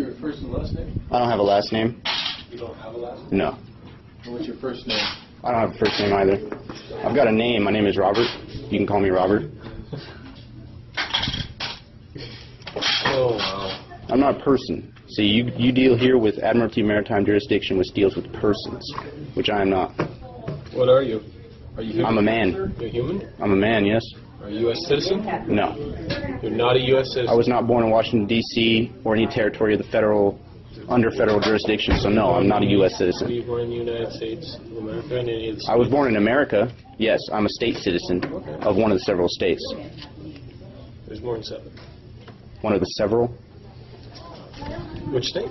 your first and last name? I don't have a last name. You don't have a last name? No. And what's your first name? I don't have a first name either. I've got a name. My name is Robert. You can call me Robert. Oh, wow. I'm not a person. See, you deal here with Admiralty Maritime Jurisdiction, which deals with persons, which I am not. What are you? Are you human? I'm a man. You're human? I'm a man, yes. Are you a U.S. citizen? No. You're not a U.S. citizen? I was not born in Washington, D.C. or any territory of the under federal jurisdiction, so no, I'm not a U.S. citizen. Were you born in the United States of America? In any of the states? I was born in America, yes. I'm a state citizen of one of the several states. There's more than seven. One of the several? Which state?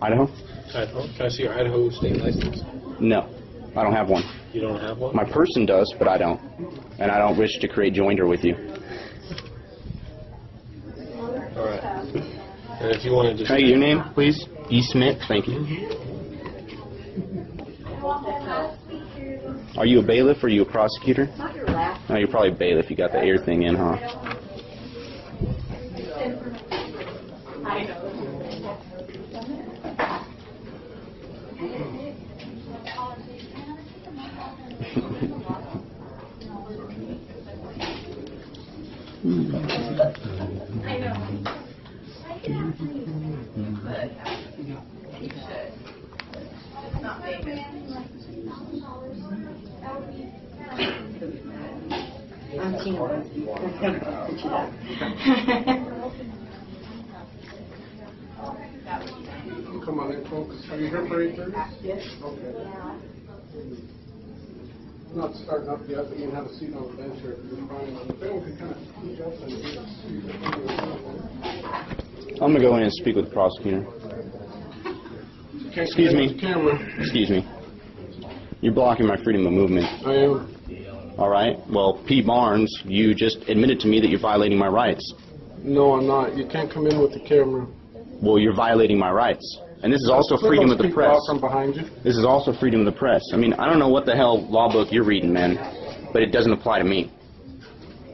Idaho. Idaho? Can I see your Idaho state license? No. I don't have one. You don't have one? My person does, but I don't. And I don't wish to create joinder with you. All right. And if you want to just... Can I get your name, please? E. Smith. Thank you. Are you a bailiff or are you a prosecutor? No, you're probably a bailiff. You got the air thing in, huh? Come on in, folks. Are you here for 8:30? Yes. Okay. I'm not starting up yet, but you can have a seat on the bench here. I'm going to go in and speak with the prosecutor. Excuse me. Excuse me. You're blocking my freedom of movement. I am. All right. Well, P. Barnes, you just admitted to me that you're violating my rights. No, I'm not. You can't come in with the camera. Well, you're violating my rights. And this is also freedom of the press. From behind you. This is also freedom of the press. I mean, I don't know what the hell law book you're reading, man, but it doesn't apply to me.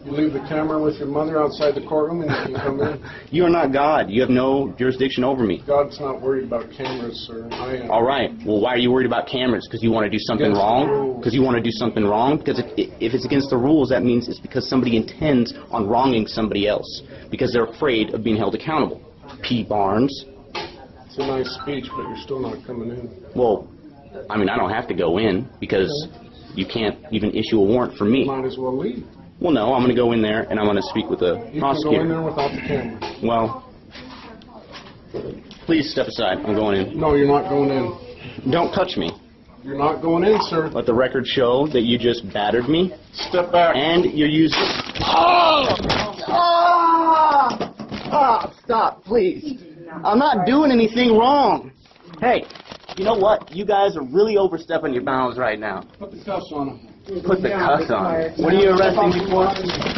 You leave the camera with your mother outside the courtroom and you come in? You are not God. You have no jurisdiction over me. God's not worried about cameras, sir. I am. All right. Well, why are you worried about cameras? Because you want to do something wrong? Because you want to do something wrong? Because if it's against the rules, that means it's because somebody intends on wronging somebody else. Because they're afraid of being held accountable. P. Barnes. It's a nice speech, but you're still not coming in. Well, I mean, I don't have to go in because you can't even issue a warrant for me. You might as well leave. Well, no, I'm going to go in there and I'm going to speak with the prosecutor. You can go in there without the camera. Well, please step aside. I'm going in. No, you're not going in. Don't touch me. You're not going in, sir. Let the record show that you just battered me. Step back. And you're using... Oh! Ah! Ah! Stop, please. I'm not doing anything wrong. Hey, you know what? You guys are really overstepping your bounds right now. Put the cuffs on him. Put the cuffs on him. What are you arresting me for?